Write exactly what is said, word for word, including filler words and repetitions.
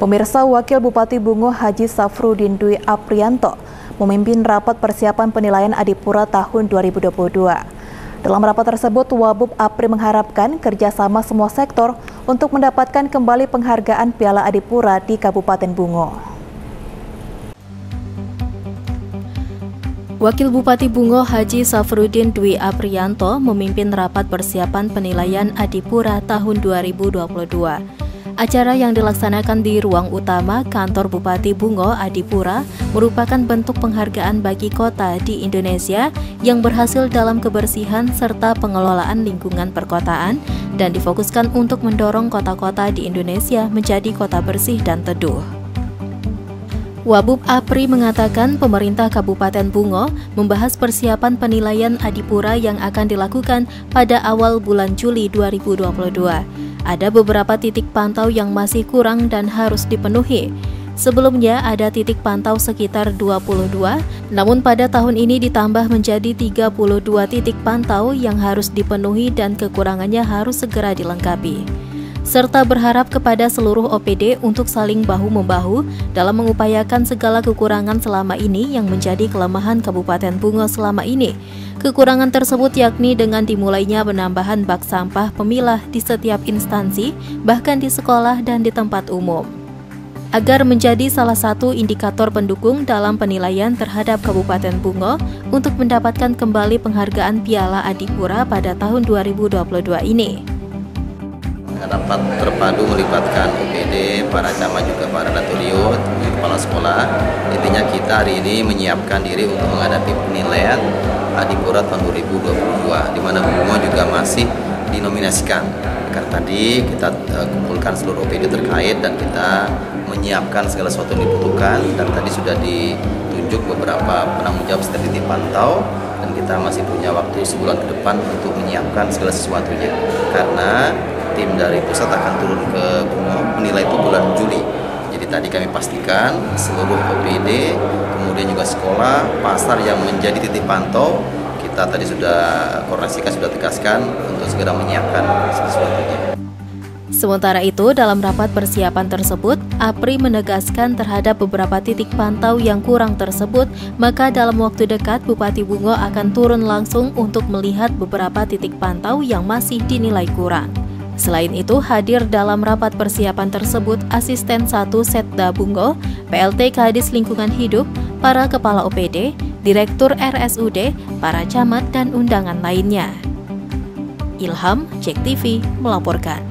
Pemirsa, Wakil Bupati Bungo Haji Safrudin Dwi Aprianto memimpin rapat persiapan penilaian Adipura tahun dua ribu dua puluh dua. Dalam rapat tersebut, Wabub Apri mengharapkan kerjasama semua sektor untuk mendapatkan kembali penghargaan Piala Adipura di Kabupaten Bungo. Wakil Bupati Bungo Haji Safrudin Dwi Aprianto memimpin rapat persiapan penilaian Adipura tahun dua ribu dua puluh dua. Acara yang dilaksanakan di ruang utama Kantor Bupati Bungo, Adipura, merupakan bentuk penghargaan bagi kota di Indonesia yang berhasil dalam kebersihan serta pengelolaan lingkungan perkotaan dan difokuskan untuk mendorong kota-kota di Indonesia menjadi kota bersih dan teduh. Wabub Apri mengatakan pemerintah Kabupaten Bungo membahas persiapan penilaian Adipura yang akan dilakukan pada awal bulan Juli dua ribu dua puluh dua. Ada beberapa titik pantau yang masih kurang dan harus dipenuhi. Sebelumnya ada titik pantau sekitar dua puluh dua, namun pada tahun ini ditambah menjadi tiga puluh dua titik pantau yang harus dipenuhi dan kekurangannya harus segera dilengkapi. Serta berharap kepada seluruh O P D untuk saling bahu-membahu dalam mengupayakan segala kekurangan selama ini yang menjadi kelemahan Kabupaten Bungo selama ini. Kekurangan tersebut yakni dengan dimulainya penambahan bak sampah pemilah di setiap instansi, bahkan di sekolah dan di tempat umum. Agar menjadi salah satu indikator pendukung dalam penilaian terhadap Kabupaten Bungo untuk mendapatkan kembali penghargaan Piala Adipura pada tahun dua ribu dua puluh dua ini. Rapat terpadu melibatkan O P D, para camat juga para daturiut, kepala sekolah. Intinya kita hari ini menyiapkan diri untuk menghadapi penilaian Adipura tahun dua ribu dua puluh dua, di mana Bungo juga masih dinominasikan. Karena tadi kita kumpulkan seluruh O P D terkait dan kita menyiapkan segala sesuatu yang dibutuhkan. Dan tadi sudah ditunjuk beberapa penanggung jawab setelah titik pantau. Dan kita masih punya waktu sebulan ke depan untuk menyiapkan segala sesuatunya. Karena tim dari pusat akan turun ke Bungo, menilai itu bulan Juli. Jadi tadi kami pastikan seluruh O P D, kemudian juga sekolah, pasar yang menjadi titik pantau, kita tadi sudah koordinasikan, sudah tegaskan untuk segera menyiapkan sesuatunya. Sementara itu, dalam rapat persiapan tersebut, Apri menegaskan terhadap beberapa titik pantau yang kurang tersebut, maka dalam waktu dekat Bupati Bungo akan turun langsung untuk melihat beberapa titik pantau yang masih dinilai kurang. Selain itu, hadir dalam rapat persiapan tersebut Asisten satu Setda Bungo, P L T KADIS Lingkungan Hidup, para Kepala O P D, Direktur R S U D, para camat, dan undangan lainnya. Ilham, Cek T V, melaporkan.